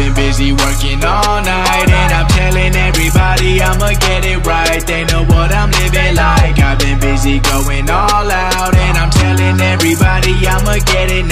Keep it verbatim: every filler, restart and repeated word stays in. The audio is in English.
been busy working all night, and I'm telling everybody I'ma get it right. They know what I'm living like. I've been busy going all out, and I'm telling everybody I'ma get it